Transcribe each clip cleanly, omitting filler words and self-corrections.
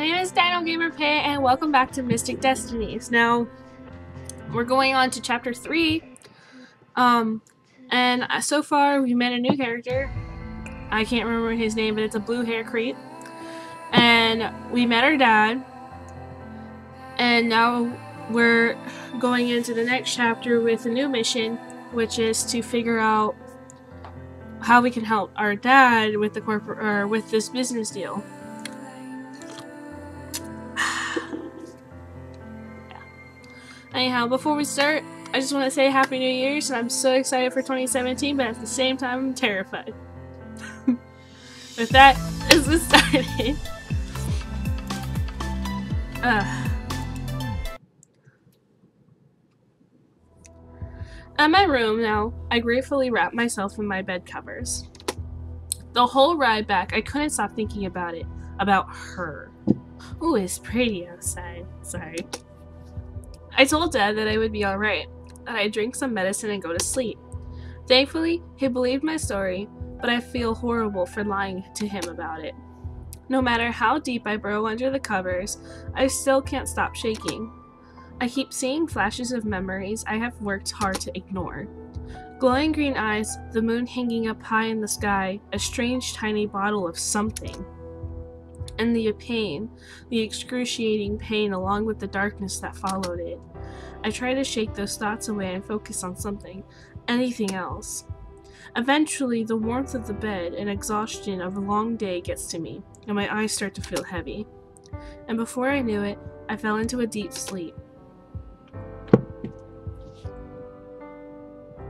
My name is Dino Gamer Pey, and welcome back to Mystic Destinies. Now, we're going on to Chapter 3, and so far we met a new character. I can't remember his name, but it's a blue hair creep. And we met our dad, and now we're going into the next chapter with a new mission, which is to figure out how we can help our dad with the with this business deal. Yeah. Anyhow, before we start, I just want to say Happy New Year's, and I'm so excited for 2017, but at the same time, I'm terrified. With that, let's get started. At my room now, I gratefully wrapped myself in my bed covers. The whole ride back, I couldn't stop thinking about it. About her. Ooh, it's pretty outside. Sorry. I told Dad that I would be alright, that I'd drink some medicine and go to sleep. Thankfully, he believed my story, but I feel horrible for lying to him about it. No matter how deep I burrow under the covers, I still can't stop shaking. I keep seeing flashes of memories I have worked hard to ignore. Glowing green eyes, the moon hanging up high in the sky, a strange tiny bottle of something. And the pain, the excruciating pain along with the darkness that followed it. I try to shake those thoughts away and focus on something, anything else. Eventually, the warmth of the bed and exhaustion of a long day gets to me, and my eyes start to feel heavy. And before I knew it, I fell into a deep sleep.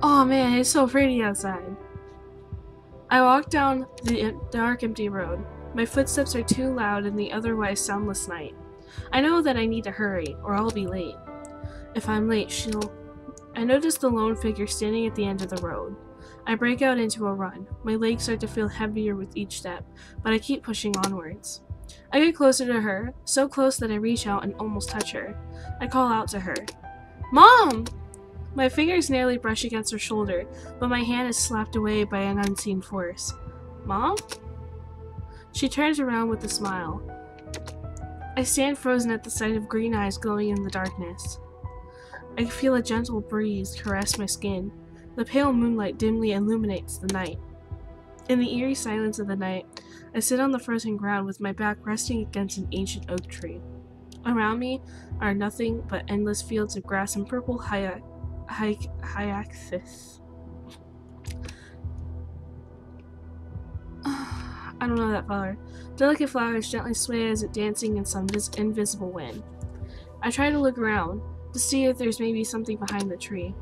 Oh man, it's so pretty outside. I walk down the dark, empty road. My footsteps are too loud in the otherwise soundless night. I know that I need to hurry, or I'll be late. If I'm late, she'll... I notice the lone figure standing at the end of the road. I break out into a run. My legs start to feel heavier with each step, but I keep pushing onwards. I get closer to her, so close that I reach out and almost touch her. I call out to her. Mom! My fingers nearly brush against her shoulder, but my hand is slapped away by an unseen force. Mom? She turns around with a smile. I stand frozen at the sight of green eyes glowing in the darkness. I feel a gentle breeze caress my skin. The pale moonlight dimly illuminates the night. In the eerie silence of the night, I sit on the frozen ground with my back resting against an ancient oak tree. Around me are nothing but endless fields of grass and purple hyacinths. I don't know that flower. Delicate flowers gently sway as if dancing in some invisible wind. I try to look around to see if there's maybe something behind the tree.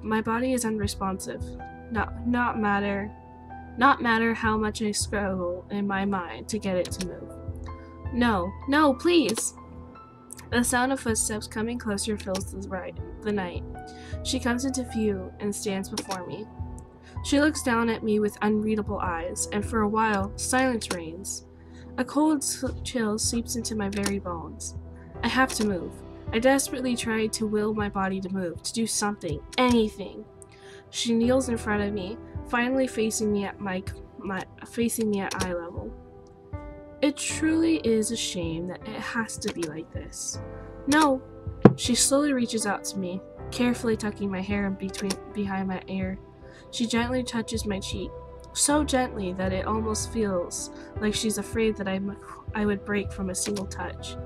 My body is unresponsive. Not matter how much I struggle in my mind to get it to move. No, please! The sound of footsteps coming closer fills the night. She comes into view and stands before me. She looks down at me with unreadable eyes, and for a while, silence reigns. A cold chill seeps into my very bones. I have to move. I desperately try to will my body to move, to do something, anything. She kneels in front of me, finally facing me at eye level. It truly is a shame that it has to be like this. No! She slowly reaches out to me, carefully tucking my hair in behind my ear. She gently touches my cheek, so gently that it almost feels like she's afraid that I would break from a single touch.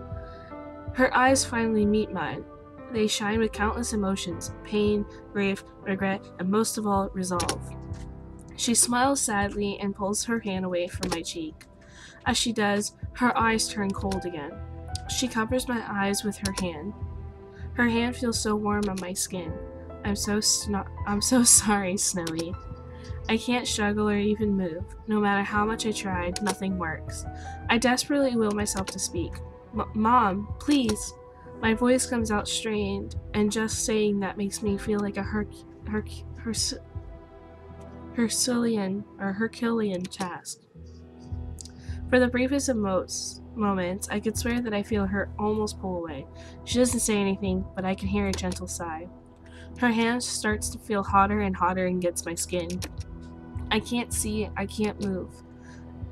Her eyes finally meet mine. They shine with countless emotions, pain, grief, regret, and most of all, resolve. She smiles sadly and pulls her hand away from my cheek. As she does, her eyes turn cold again. She covers my eyes with her hand. Her hand feels so warm on my skin. I'm so sorry, Snowy. I can't struggle or even move. No matter how much I tried, nothing works. I desperately will myself to speak. Mom, please. My voice comes out strained, and just saying that makes me feel like a Herculean task. For the briefest of moments, I could swear that I feel her almost pull away. She doesn't say anything, but I can hear a gentle sigh. Her hand starts to feel hotter and hotter and gets my skin. I can't see, I can't move.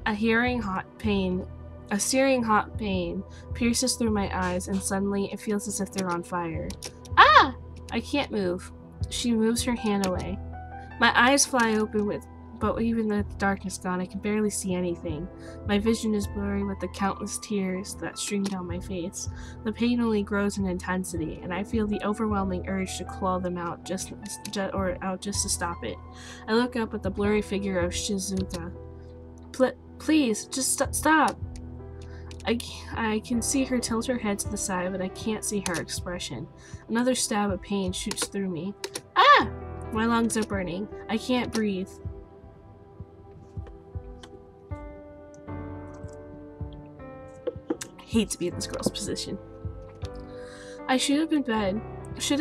A searing hot pain A searing hot pain pierces through my eyes, and suddenly it feels as if they're on fire. Ah! I can't move. She moves her hand away. My eyes fly open but even with the darkness gone, I can barely see anything. My vision is blurry with the countless tears that stream down my face. The pain only grows in intensity, and I feel the overwhelming urge to claw them out just to stop it. I look up at the blurry figure of Shizuka. Please, just stop. I can see her tilt her head to the side, but I can't see her expression. Another stab of pain shoots through me. Ah! My lungs are burning. I can't breathe. Hate to be in this girl's position. I shoot up in bed. I shoot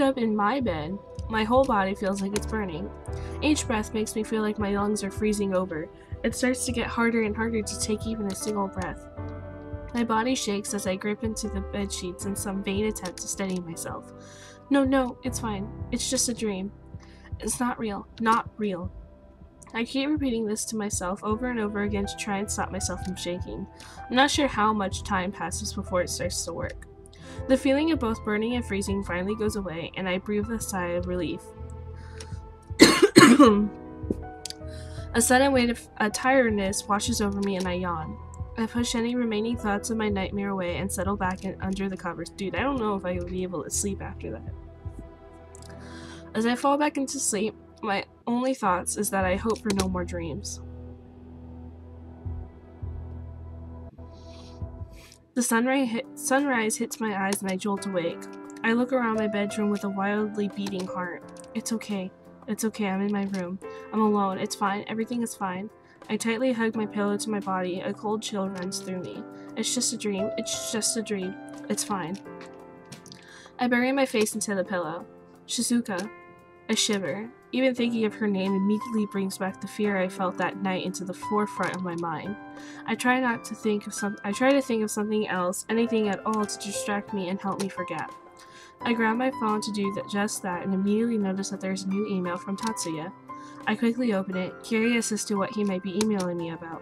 up in my bed. My whole body feels like it's burning. Each breath makes me feel like my lungs are freezing over. It starts to get harder and harder to take even a single breath. My body shakes as I grip into the bed sheets in some vain attempt to steady myself. No, it's fine. It's just a dream. It's not real. Not real. I keep repeating this to myself over and over again to try and stop myself from shaking. I'm not sure how much time passes before it starts to work. The feeling of both burning and freezing finally goes away, and I breathe a sigh of relief. A sudden wave of tiredness washes over me, and I yawn. I push any remaining thoughts of my nightmare away and settle back under the covers. Dude, I don't know if I would be able to sleep after that. As I fall back into sleep, my only thoughts is that I hope for no more dreams. The sunrise hits my eyes and I jolt awake. I look around my bedroom with a wildly beating heart. It's okay. It's okay. I'm in my room. I'm alone. It's fine. Everything is fine. I tightly hug my pillow to my body. A cold chill runs through me. It's just a dream. It's just a dream. It's fine. I bury my face into the pillow. Shizuka. I shiver. Even thinking of her name immediately brings back the fear I felt that night into the forefront of my mind. I try to think of something else, anything at all, to distract me and help me forget. I grab my phone to do just that and immediately notice that there is a new email from Tatsuya. I quickly open it, curious as to what he might be emailing me about.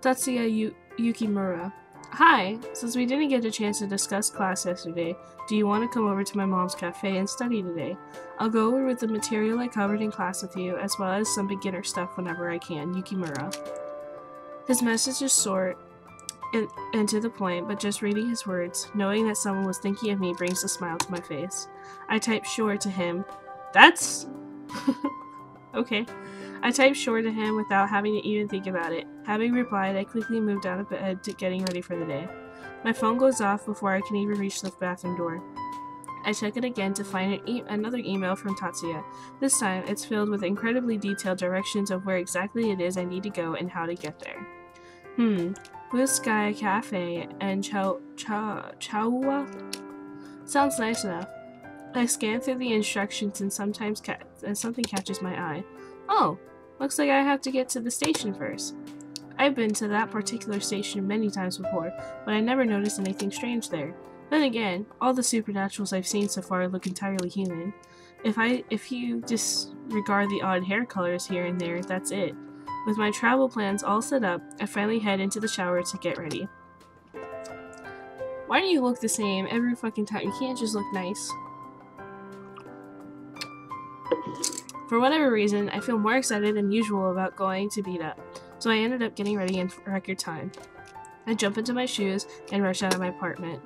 Tatsuya Yukimura. Hi! Since we didn't get a chance to discuss class yesterday, do you want to come over to my mom's cafe and study today? I'll go over with the material I covered in class with you, as well as some beginner stuff whenever I can. Yukimura. His message is short and to the point, but just reading his words, knowing that someone was thinking of me, brings a smile to my face. I type "sure" to him. That's... okay. I typed "sure" to him without having to even think about it. Having replied, I quickly moved out of bed, getting ready for the day. My phone goes off before I can even reach the bathroom door. I check it again to find another email from Tatsuya. This time, it's filled with incredibly detailed directions of where exactly it is I need to go and how to get there. Blue Sky Cafe and Chowa? Sounds nice enough. I scan through the instructions and something catches my eye. Oh, looks like I have to get to the station first. I've been to that particular station many times before, but I never noticed anything strange there. Then again, all the supernaturals I've seen so far look entirely human. If you disregard the odd hair colors here and there, that's it. With my travel plans all set up, I finally head into the shower to get ready. Why do you look the same every fucking time? You can't just look nice. For whatever reason, I feel more excited than usual about going to beat up, so I ended up getting ready in record time. I jump into my shoes and rush out of my apartment.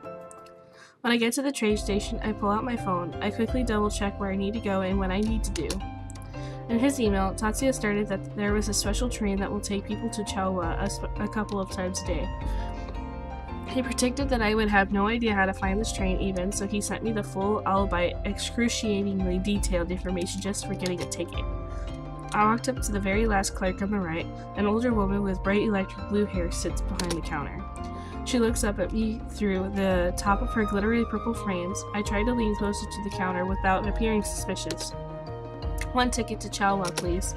When I get to the train station, I pull out my phone. I quickly double check where I need to go and what I need to do. In his email, Tatsuya stated that there was a special train that will take people to Chowa a couple of times a day. He predicted that I would have no idea how to find this train even, so he sent me the full, albeit excruciatingly detailed information just for getting a ticket. I walked up to the very last clerk on my right. An older woman with bright electric blue hair sits behind the counter. She looks up at me through the top of her glittery purple frames. I try to lean closer to the counter without appearing suspicious. "One ticket to Chowa, please,"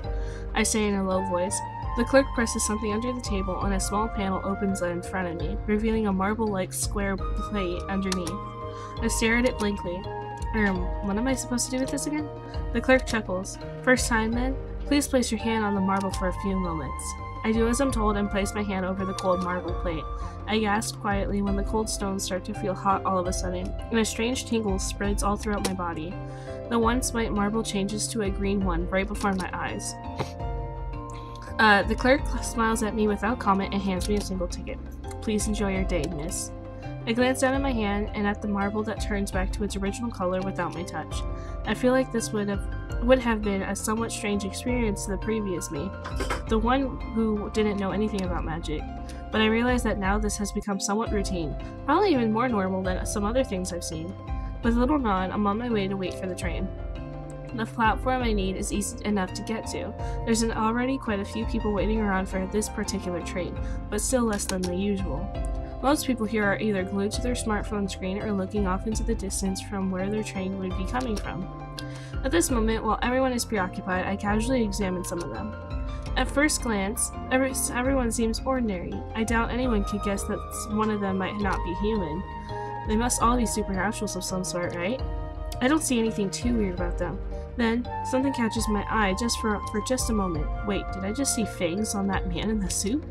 I say in a low voice. The clerk presses something under the table, and a small panel opens in front of me, revealing a marble-like square plate underneath. I stare at it blankly. What am I supposed to do with this again? The clerk chuckles. "First time, then? Please place your hand on the marble for a few moments." I I do as I'm told and place my hand over the cold marble plate. I gasp quietly when the cold stones start to feel hot all of a sudden, and a strange tingle spreads all throughout my body. The once white marble changes to a green one right before my eyes. The clerk smiles at me without comment and hands me a single ticket. Please enjoy your day, miss. I glance down at my hand and at the marble that turns back to its original color without my touch. I feel like this would have been a somewhat strange experience to the previous me, the one who didn't know anything about magic. But I realize that now this has become somewhat routine, probably even more normal than some other things I've seen. With a little nod, I'm on my way to wait for the train. The platform I need is easy enough to get to. There's already quite a few people waiting around for this particular train, but still less than the usual. Most people here are either glued to their smartphone screen or looking off into the distance from where their train would be coming from. At this moment, while everyone is preoccupied, I casually examine some of them. At first glance, everyone seems ordinary. I doubt anyone could guess that one of them might not be human. They must all be supernaturals of some sort, right? I don't see anything too weird about them. Then, something catches my eye just for a moment. Wait, did I just see fangs on that man in the suit?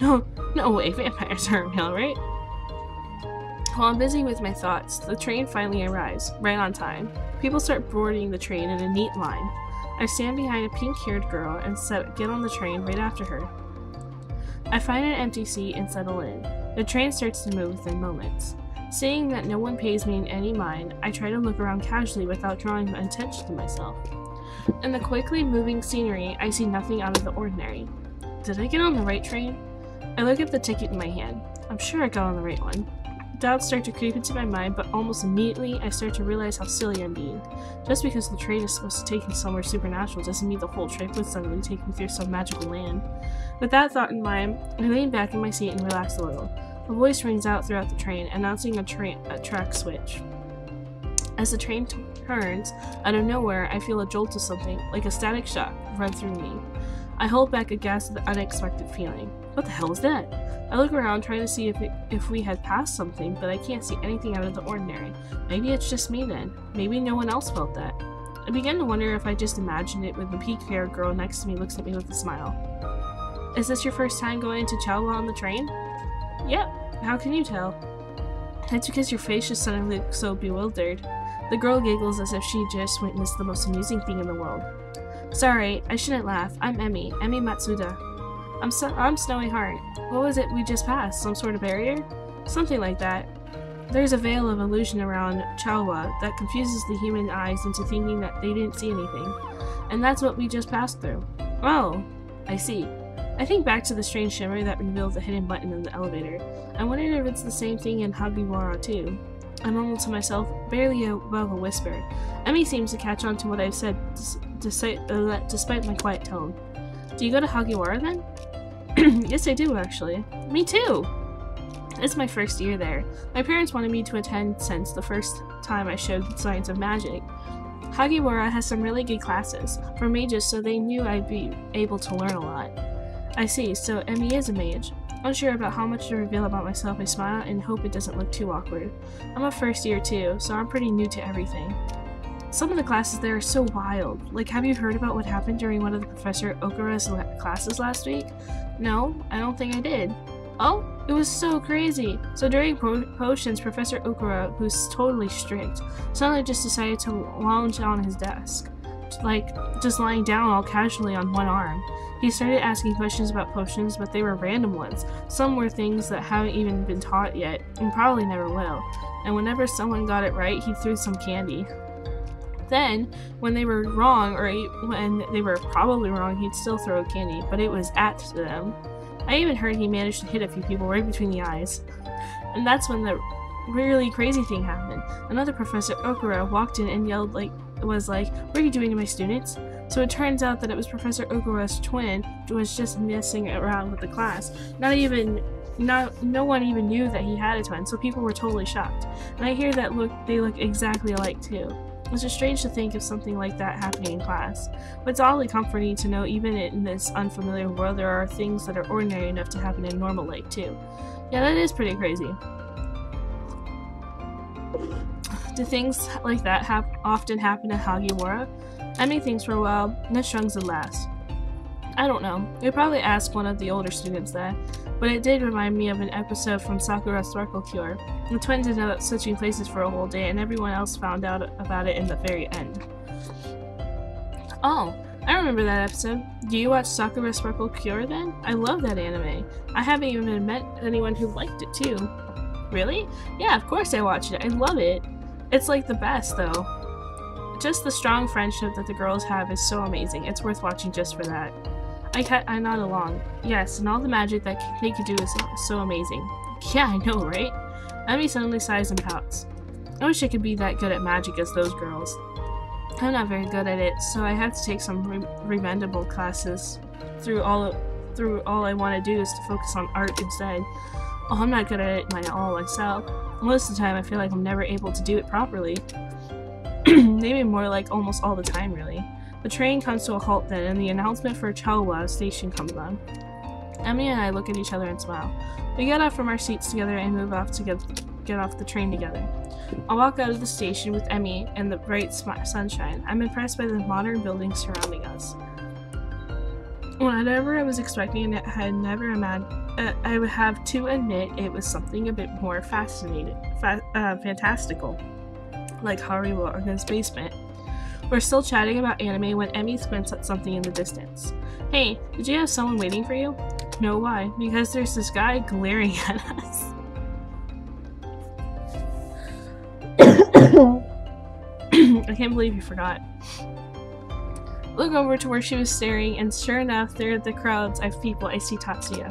No way, vampires aren't real, right? While I'm busy with my thoughts, the train finally arrives, right on time. People start boarding the train in a neat line. I stand behind a pink-haired girl and get on the train right after her. I find an empty seat and settle in. The train starts to move within moments. Seeing that no one pays me any mind, I try to look around casually without drawing attention to myself. In the quickly moving scenery, I see nothing out of the ordinary. Did I get on the right train? I look at the ticket in my hand. I'm sure I got on the right one. Doubts start to creep into my mind, but almost immediately I start to realize how silly I'm being. Just because the train is supposed to take me somewhere supernatural doesn't mean the whole trip would suddenly take me through some magical land. With that thought in mind, I lean back in my seat and relax a little. A voice rings out throughout the train, announcing a track switch. As the train turns, out of nowhere, I feel a jolt of something, like a static shock, run through me. I hold back a gasp at the unexpected feeling. What the hell is that? I look around, trying to see if we had passed something, but I can't see anything out of the ordinary. Maybe it's just me then. Maybe no one else felt that. I begin to wonder if I just imagined it when the pink-haired girl next to me looks at me with a smile. Is this your first time going to Chowa on the train? Yep, how can you tell? That's because your face just suddenly looks so bewildered. The girl giggles as if she just witnessed the most amusing thing in the world. Sorry, I shouldn't laugh. I'm Emi Matsuda. I'm Snowy Heart. What was it we just passed? Some sort of barrier? Something like that. There's a veil of illusion around Chowa that confuses the human eyes into thinking that they didn't see anything. And that's what we just passed through. Oh, I see. I think back to the strange shimmer that revealed the hidden button in the elevator. I wondered if it's the same thing in Hagiwara too. I mumbled to myself, barely above a whisper. Emi seems to catch on to what I've said despite my quiet tone. Do you go to Hagiwara then? Yes, I do actually. Me too! It's my first year there. My parents wanted me to attend since the first time I showed signs of magic. Hagiwara has some really good classes for mages, so they knew I'd be able to learn a lot. I see, so Emi is a mage. Unsure about how much to reveal about myself, I smile and hope it doesn't look too awkward. I'm a first year too, so I'm pretty new to everything. Some of the classes there are so wild. Like, have you heard about what happened during one of the Professor Okura's classes last week? No, I don't think I did. Oh, it was so crazy. So during potions, Professor Okura, who's totally strict, suddenly just decided to lounge on his desk. Like, just lying down all casually on one arm. He started asking questions about potions, but they were random ones. Some were things that haven't even been taught yet, and probably never will. And whenever someone got it right, he threw some candy. Then, when they were wrong, or when they were probably wrong, he'd still throw candy, but it was at them. I even heard he managed to hit a few people right between the eyes. And that's when the really crazy thing happened. Another Professor Okura walked in and yelled what are you doing to my students? So it turns out that it was Professor Okura's twin who was just messing around with the class. No one even knew that he had a twin, so people were totally shocked. And I hear that they look exactly alike too. It's just strange to think of something like that happening in class. But it's oddly comforting to know even in this unfamiliar world there are things that are ordinary enough to happen in normal life too. Yeah, that is pretty crazy. Do things like that often happen at Hagiwara? Emi thinks for a while, then shrugs and laughs. I don't know. You'll probably ask one of the older students that, but it did remind me of an episode from Sakura Sparkle Cure. The twins ended up switching places for a whole day, and everyone else found out about it in the very end. Oh, I remember that episode. Do you watch Sakura Sparkle Cure then? I love that anime. I haven't even met anyone who liked it too. Really? Yeah, of course I watched it. I love it. It's like the best though. Just the strong friendship that the girls have is so amazing. It's worth watching just for that. I nod along. Yes, and all the magic that they could do is so amazing. Yeah, I know, right? Emi suddenly sighs and pouts. I wish I could be that good at magic as those girls. I'm not very good at it, so I have to take some remendable classes. Through all I want to do is to focus on art instead. Oh, I'm not good at it myself. Most of the time, I feel like I'm never able to do it properly. Maybe more like almost all the time, really. The train comes to a halt then, and the announcement for Chowa station comes on. Emi and I look at each other and smile. We get off from our seats together and move off to get off the train together. I walk out of the station with Emi and the bright sunshine. I'm impressed by the modern buildings surrounding us. Whatever I was expecting, I had never imagined. I would have to admit it was something a bit more fantastical, like Hari Morgan's basement. We're still chatting about anime when Emi squints at something in the distance. Hey, did you have someone waiting for you? No, why? Because there's this guy glaring at us. I can't believe you forgot. Look over to where she was staring, and sure enough, there are the crowds of people. I see Tatsuya.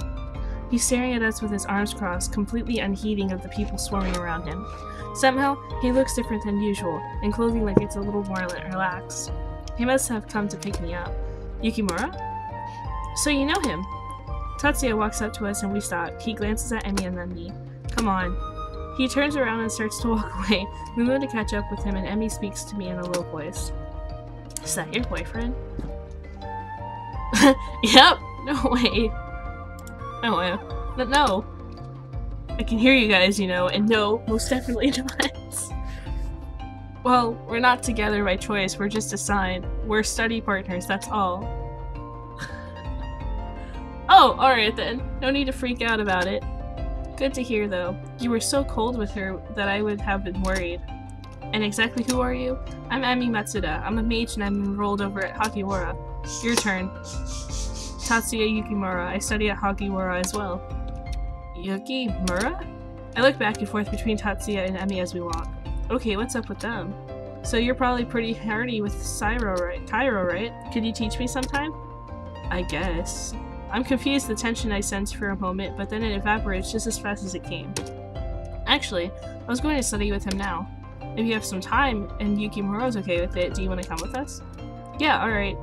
He's staring at us with his arms crossed, completely unheeding of the people swarming around him. Somehow, he looks different than usual, and clothing like it's a little more relaxed. He must have come to pick me up. Yukimura? So you know him? Tatsuya walks up to us and we stop. He glances at Emi and then me. Come on. He turns around and starts to walk away. We move to catch up with him and Emi speaks to me in a low voice. Is that your boyfriend? Yep! No way! Oh, but no, I can hear you guys, you know, and no, most definitely not. Well, we're not together by choice, we're just assigned. We're study partners, that's all. Oh, alright then, no need to freak out about it. Good to hear though. You were so cold with her that I would have been worried. And exactly who are you? I'm Emi Matsuda, I'm a mage and I'm enrolled over at Hagiwara. Your turn. Tatsuya Yukimura. I study at Hagiwara as well. Yukimura? I look back and forth between Tatsuya and Emi as we walk. Okay, what's up with them? So you're probably pretty hardy with Cyro, right? Tyro, right? Could you teach me sometime? I guess. I'm confused the tension I sense for a moment, but then it evaporates just as fast as it came. Actually, I was going to study with him now. If you have some time and Yukimura's okay with it, do you want to come with us? Yeah, alright.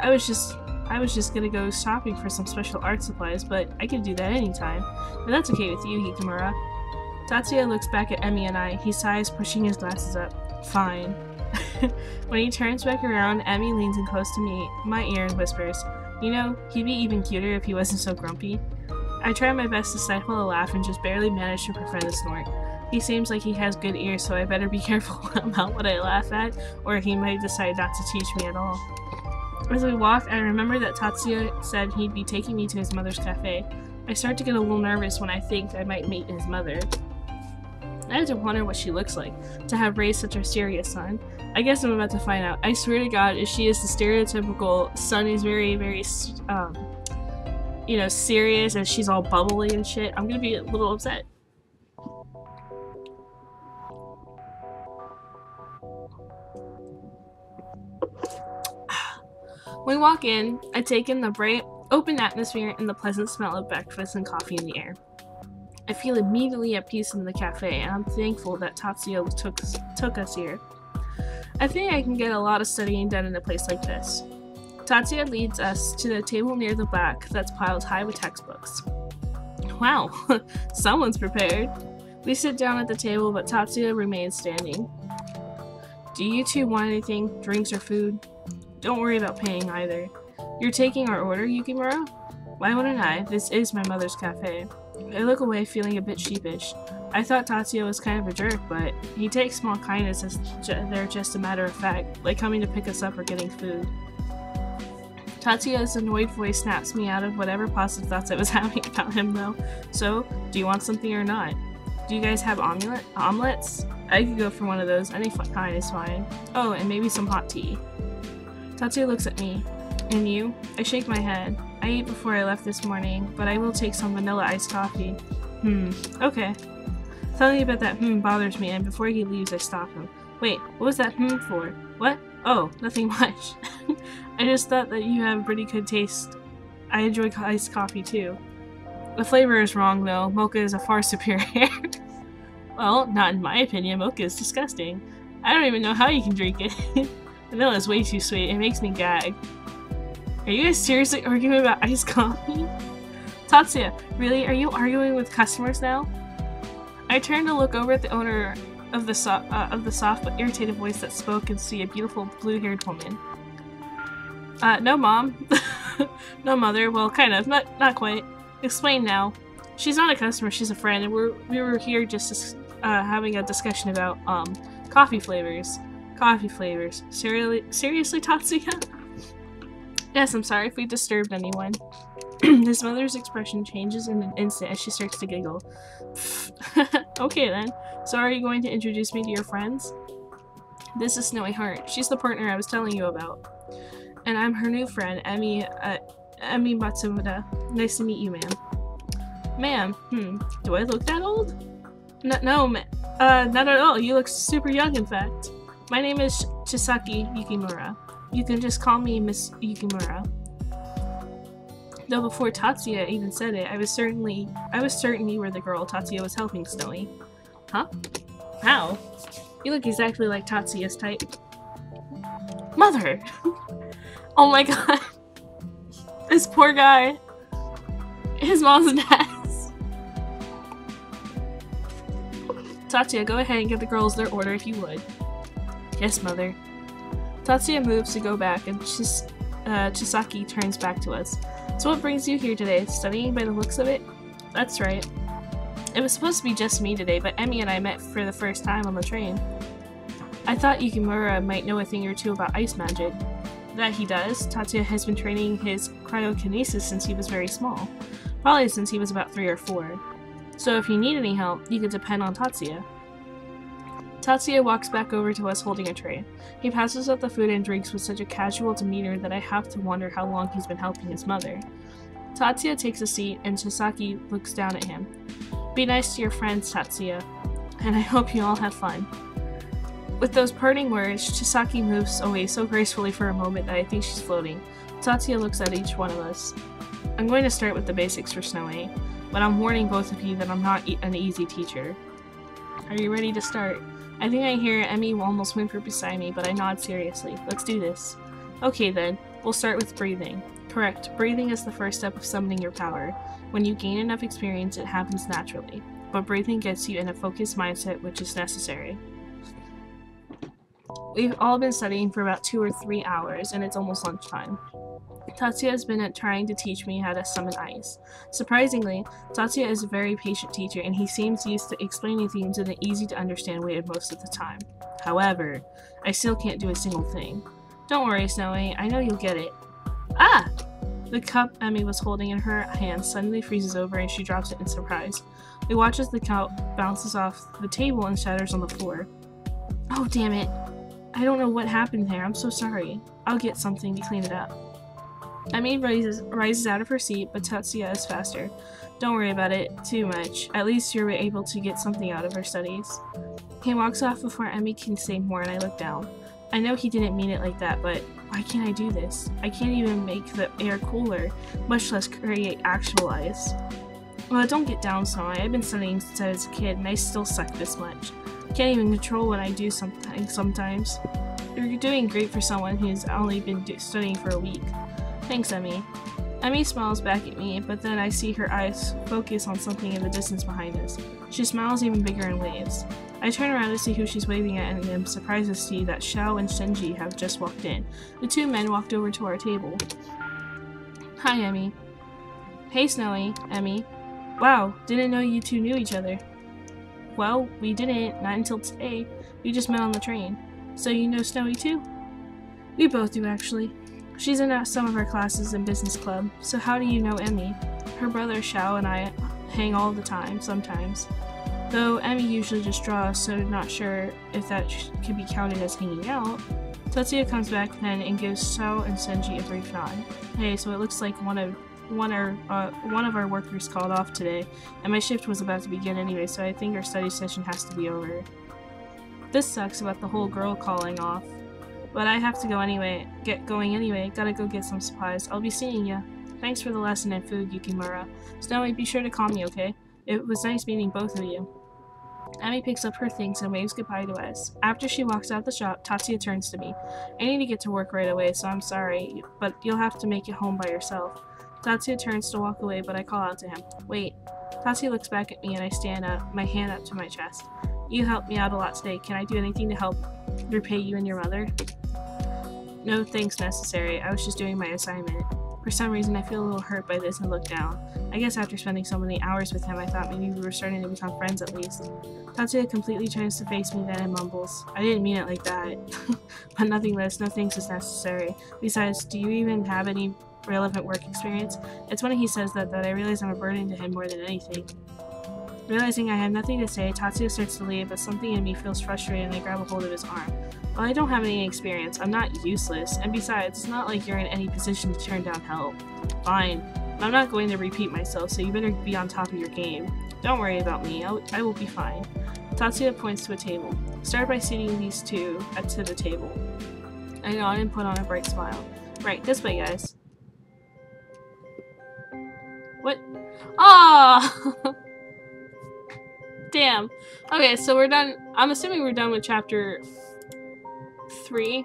I was just gonna go shopping for some special art supplies, but I can do that anytime. But that's okay with you, Yukimura. Tatsuya looks back at Emi and I. He sighs, pushing his glasses up. Fine. When he turns back around, Emi leans in close to my ear and whispers, you know, he'd be even cuter if he wasn't so grumpy. I try my best to stifle a laugh and just barely manage to prevent a snort. He seems like he has good ears, so I better be careful about what I laugh at, or he might decide not to teach me at all. As we walk, I remember that Tatsuya said he'd be taking me to his mother's cafe. I start to get a little nervous when I think I might meet his mother. I had to wonder what she looks like, to have raised such a serious son. I guess I'm about to find out. I swear to God, if she is the stereotypical son is very, very, you know, serious and she's all bubbly and shit, I'm gonna be a little upset. When we walk in, I take in the bright, open atmosphere and the pleasant smell of breakfast and coffee in the air. I feel immediately at peace in the cafe, and I'm thankful that Tatsuya took us here. I think I can get a lot of studying done in a place like this. Tatsuya leads us to the table near the back that's piled high with textbooks. Wow, someone's prepared. We sit down at the table, but Tatsuya remains standing. Do you two want anything, drinks or food? Don't worry about paying either. You're taking our order, Yukimura? Why wouldn't I? This is my mother's cafe. I look away feeling a bit sheepish. I thought Tatsuya was kind of a jerk, but he takes small kindness as they're just a matter of fact, like coming to pick us up or getting food. Tatsuya's annoyed voice snaps me out of whatever positive thoughts I was having about him, though. So, do you want something or not? Do you guys have omelets? I could go for one of those. Any kind is fine. Oh, and maybe some hot tea. Tatsuya looks at me. And you? I shake my head. I ate before I left this morning, but I will take some vanilla iced coffee. Okay. Telling you about that bothers me, and before he leaves, I stop him. Wait, what was that for? What? Oh, nothing much. I just thought that you have pretty good taste. I enjoy iced coffee too. The flavor is wrong though. Mocha is a far superior. Well, not in my opinion. Mocha is disgusting. I don't even know how you can drink it. Vanilla is way too sweet. It makes me gag. Are you guys seriously arguing about iced coffee? Tatsuya, really? Are you arguing with customers now? I turned to look over at the owner of the soft but irritated voice that spoke and see a beautiful blue-haired woman. No, Mom. No, Mother. Well, kind of. Not quite. Explain now. She's not a customer, she's a friend, and we were here just having a discussion about coffee flavors. Coffee flavors. Seriously, Tatsuya? Yes, I'm sorry if we disturbed anyone. His mother's expression changes in an instant as she starts to giggle. Okay then. So are you going to introduce me to your friends? This is Snowy Heart. She's the partner I was telling you about. And I'm her new friend, Emi Matsuda. Nice to meet you, ma'am. Ma'am, do I look that old? No, not at all. You look super young, in fact. My name is Chisaki Yukimura. You can just call me Miss Yukimura. Though before Tatsuya even said it, I was certain you were the girl Tatsuya was helping, Snowy. Huh? How? You look exactly like Tatsuya's type. Mother! Oh my god. This poor guy. His mom's an ass. Tatsuya, go ahead and give the girls their order if you would. Yes, Mother. Tatsuya moves to go back, and Chisaki turns back to us. So what brings you here today? Studying by the looks of it? That's right. It was supposed to be just me today, but Emi and I met for the first time on the train. I thought Yukimura might know a thing or two about ice magic. That he does. Tatsuya has been training his cryokinesis since he was very small. Probably since he was about 3 or 4. So if you need any help, you can depend on Tatsuya. Tatsuya walks back over to us holding a tray. He passes up the food and drinks with such a casual demeanor that I have to wonder how long he's been helping his mother. Tatsuya takes a seat and Chisaki looks down at him. Be nice to your friends, Tatsuya, and I hope you all have fun. With those parting words, Chisaki moves away so gracefully for a moment that I think she's floating. Tatsuya looks at each one of us. I'm going to start with the basics for Snowy, but I'm warning both of you that I'm not an easy teacher. Are you ready to start? I think I hear Emi almost whimper beside me, but I nod seriously. Let's do this. Okay then, we'll start with breathing. Correct, breathing is the first step of summoning your power. When you gain enough experience, it happens naturally. But breathing gets you in a focused mindset, which is necessary. We've all been studying for about 2 or 3 hours, and it's almost lunchtime. Tatsuya has been trying to teach me how to summon ice. Surprisingly, Tatsuya is a very patient teacher, and he seems used to explaining themes in an easy-to-understand way most of the time. However, I still can't do a single thing. Don't worry, Snowy. I know you'll get it. Ah! The cup Emi was holding in her hand suddenly freezes over, and she drops it in surprise. We watch as the cup bounces off the table and shatters on the floor. Oh, damn it. I don't know what happened there. I'm so sorry. I'll get something to clean it up. Emi rises out of her seat, but Tatsuya is faster. Don't worry about it too much. At least you're able to get something out of her studies. He walks off before Emi can say more, and I look down. I know he didn't mean it like that, but why can't I do this? I can't even make the air cooler, much less create actual ice. Well, don't get down, Snowy. I've been studying since I was a kid, and I still suck this much. Can't even control what I do sometimes. You're doing great for someone who's only been studying for a week. Thanks, Emi. Emi smiles back at me, but then I see her eyes focus on something in the distance behind us. She smiles even bigger and waves. I turn around to see who she's waving at, and am surprised to see that Xiao and Shinji have just walked in. The two men walked over to our table. Hi, Emi. Hey, Snowy. Emi. Wow, didn't know you two knew each other. Well, we didn't, not until today. We just met on the train. So you know Snowy too? We both do, actually. She's in some of our classes in business club, so how do you know Emi? Her brother Xiao and I hang all the time, sometimes. Though Emi usually just draws, so not sure if that could be counted as hanging out. Tatsuya comes back then and gives Xiao and Shinji a brief nod. Hey, so it looks like one of our workers called off today, and my shift was about to begin anyway, so I think our study session has to be over. This sucks about the whole girl calling off, but I have to go anyway. Gotta go get some supplies. I'll be seeing ya. Thanks for the lesson and food, Yukimura. Snowy, be sure to call me, okay? It was nice meeting both of you. Emi picks up her things and waves goodbye to us. After she walks out the shop, Tatsuya turns to me. I need to get to work right away, so I'm sorry, but you'll have to make it home by yourself. Tatsuya turns to walk away, but I call out to him. Wait. Tatsuya looks back at me and I stand up, my hand up to my chest. You helped me out a lot today. Can I do anything to help repay you and your mother? No thanks necessary. I was just doing my assignment. For some reason, I feel a little hurt by this and look down. I guess after spending so many hours with him, I thought maybe we were starting to become friends at least. Tatsuya completely turns to face me then and mumbles. I didn't mean it like that. But nothing less, no thanks is necessary. Besides, do you even have any relevant work experience? It's when he says that I realize I'm a burden to him more than anything. Realizing I have nothing to say, Tatsuya starts to leave, but something in me feels frustrated and I grab a hold of his arm. Well, I don't have any experience, I'm not useless, and besides, it's not like you're in any position to turn down help. Fine, but I'm not going to repeat myself, so you better be on top of your game. Don't worry about me, I will be fine. Tatsuya points to a table. Start by seating these two to the table. I nod and put on a bright smile. Right, this way, guys. What? Ah! Damn. Okay, so we're done. I'm assuming we're done with chapter 3.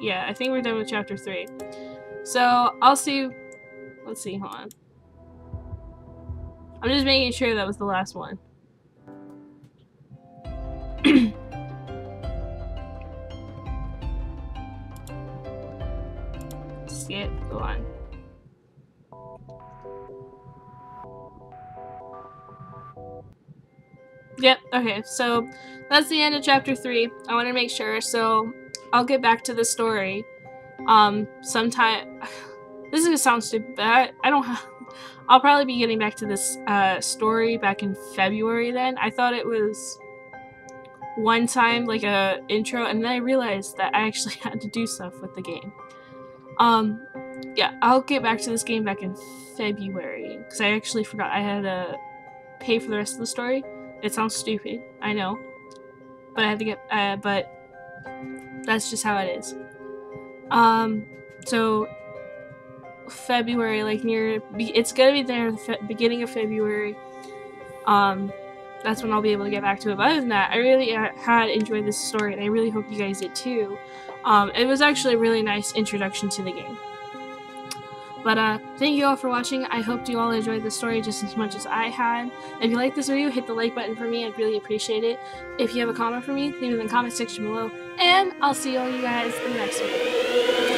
Yeah, I think we're done with chapter 3. So, I'll see. Let's see, hold on. I'm just making sure that was the last one. Skip. Go on. Yep, okay, so that's the end of chapter 3. I want to make sure, so I'll get back to the story sometime. This is going to sound stupid, but I don't have... I'll probably be getting back to this story back in February then. I thought it was one time, like a intro, and then I realized that I actually had to do stuff with the game. Yeah, I'll get back to this game back in February, because I actually forgot I had to pay for the rest of the story. It sounds stupid, I know, but I have to get, but that's just how it is. So February, like near, it's gonna be there at the beginning of February. That's when I'll be able to get back to it. But other than that, I really had enjoyed this story, and I really hope you guys did too. It was actually a really nice introduction to the game. But thank you all for watching. I hope you all enjoyed the story just as much as I had. If you like this video, hit the like button for me. I'd really appreciate it. If you have a comment for me, leave it in the comment section below. And I'll see all you guys in the next video.